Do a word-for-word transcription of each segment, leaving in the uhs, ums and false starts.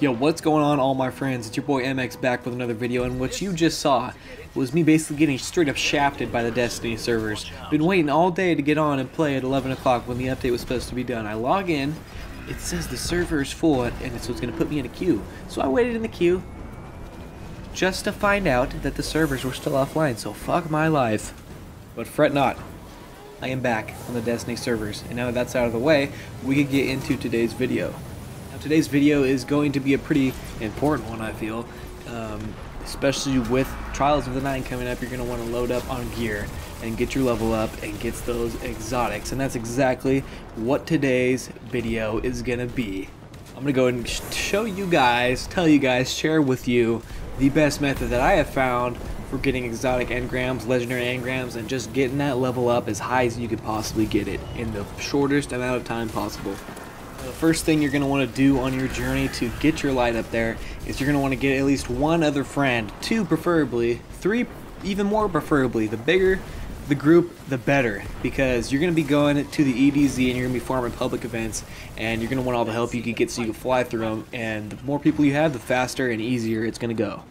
Yo, what's going on, all my friends? It's your boy M X back with another video, and what you just saw was me basically getting straight up shafted by the Destiny servers. Been waiting all day to get on and play at eleven o'clock when the update was supposed to be done. I log in, it says the server is full, and it's what's going to put me in a queue. So I waited in the queue just to find out that the servers were still offline, so fuck my life. But fret not, I am back on the Destiny servers, and now that that's out of the way, we can get into today's video. Today's video is going to be a pretty important one, I feel, um, especially with Trials of the Nine coming up. You're going to want to load up on gear and get your level up and get those exotics, and that's exactly what today's video is going to be. I'm going to go ahead and show you guys, tell you guys, share with you the best method that I have found for getting exotic engrams, legendary engrams, and just getting that level up as high as you could possibly get it in the shortest amount of time possible. The first thing you're going to want to do on your journey to get your light up there is you're going to want to get at least one other friend, two preferably, three even more preferably. The bigger the group, the better, because you're going to be going to the E D Z and you're going to be farming public events, and you're going to want all the help you can get so you can fly through them, and the more people you have, the faster and easier it's going to go.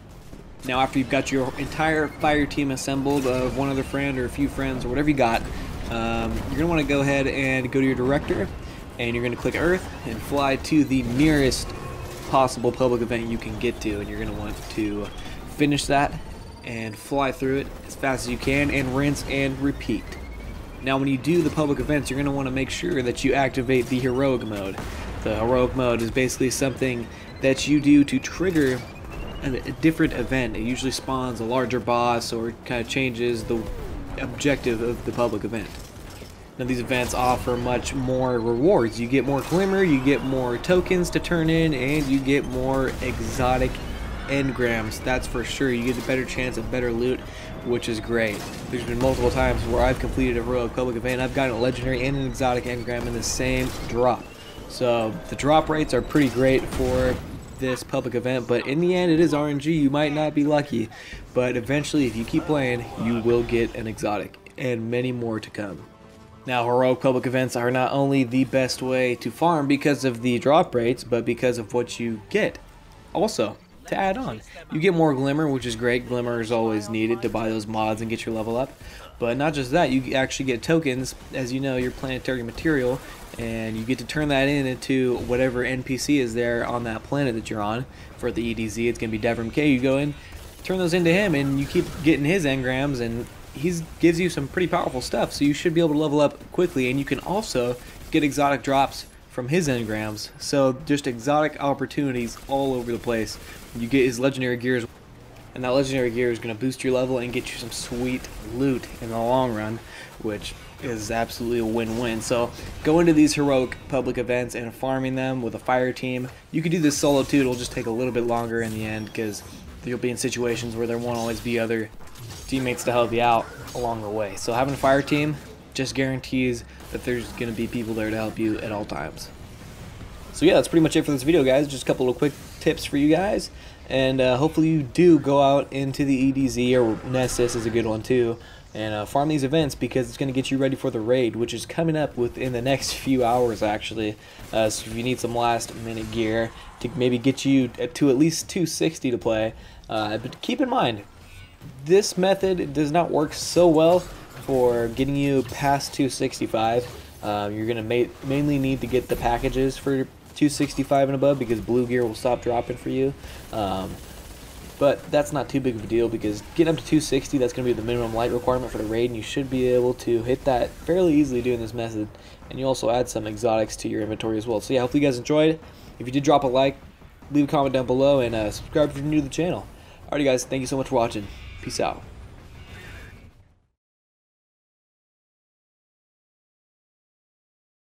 Now, after you've got your entire fire team assembled of one other friend or a few friends or whatever you got, um, you're going to want to go ahead and go to your director, and you're going to click Earth and fly to the nearest possible public event you can get to, and you're going to want to finish that and fly through it as fast as you can and rinse and repeat. Now, when you do the public events, you're going to want to make sure that you activate the heroic mode. The heroic mode is basically something that you do to trigger a, a different event. It usually spawns a larger boss or kind of changes the objective of the public event. Now, these events offer much more rewards. You get more glimmer, you get more tokens to turn in, and you get more exotic engrams, that's for sure. You get a better chance at better loot, which is great. There's been multiple times where I've completed a heroic public event, I've gotten a legendary and an exotic engram in the same drop. So the drop rates are pretty great for this public event, but in the end it is R N G. You might not be lucky, but eventually if you keep playing, you will get an exotic and many more to come. Now, heroic public events are not only the best way to farm because of the drop rates, but because of what you get. Also, to add on, you get more glimmer, which is great. Glimmer is always needed to buy those mods and get your level up. But not just that, you actually get tokens, as you know, your planetary material, and you get to turn that in into whatever N P C is there on that planet that you're on. For the E D Z, it's going to be Devrim K. You go in, turn those into him, and you keep getting his engrams, and he gives you some pretty powerful stuff, so you should be able to level up quickly, and you can also get exotic drops from his engrams. So just exotic opportunities all over the place. You get his legendary gears, and that legendary gear is going to boost your level and get you some sweet loot in the long run, which is absolutely a win-win. So go into these heroic public events and farming them with a fire team. You can do this solo too, it'll just take a little bit longer in the end, because you'll be in situations where there won't always be other teammates to help you out along the way. So having a fire team just guarantees that there's going to be people there to help you at all times. So yeah, that's pretty much it for this video, guys. Just a couple of quick tips for you guys, and uh, hopefully you do go out into the E D Z, or Nessus is a good one too, and uh, farm these events, because it's going to get you ready for the raid, which is coming up within the next few hours actually. Uh, so if you need some last minute gear to maybe get you to at least two sixty to play, uh, but keep in mind, this method does not work so well for getting you past two sixty-five. Uh, you're going to ma mainly need to get the packages for two sixty-five and above, because blue gear will stop dropping for you. Um, but that's not too big of a deal, because getting up to two sixty, that's going to be the minimum light requirement for the raid, and you should be able to hit that fairly easily doing this method. And you also add some exotics to your inventory as well. So yeah, hopefully you guys enjoyed. If you did, drop a like, leave a comment down below, and uh, subscribe if you're new to the channel. Alrighty guys, thank you so much for watching. Peace out.